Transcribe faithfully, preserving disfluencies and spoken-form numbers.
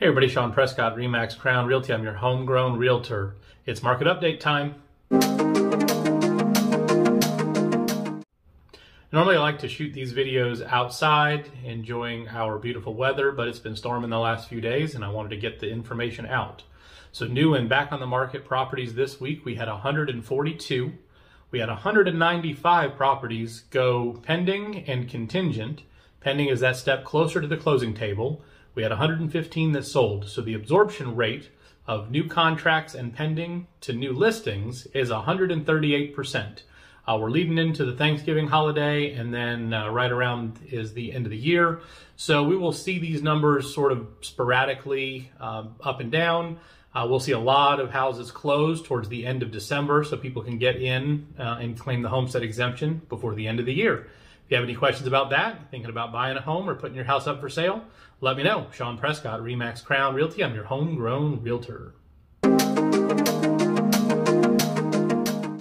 Hey everybody, Sean Prescott, RE/MAX Crown Realty. I'm your homegrown realtor. It's market update time. Normally I like to shoot these videos outside, enjoying our beautiful weather, but it's been storming the last few days and I wanted to get the information out. So new and back on the market properties this week, we had one hundred forty-two. We had one hundred ninety-five properties go pending and contingent. Pending is that step closer to the closing table. We had one hundred fifteen that sold, so the absorption rate of new contracts and pending to new listings is one hundred thirty-eight percent. Uh, we're leading into the Thanksgiving holiday, and then uh, right around is the end of the year. So we will see these numbers sort of sporadically um, up and down. Uh, we'll see a lot of houses closed towards the end of December, so people can get in uh, and claim the homestead exemption before the end of the year. If you have any questions about that, thinking about buying a home or putting your house up for sale, let me know. Sean Prescott, RE/MAX Crown Realty. I'm your homegrown realtor.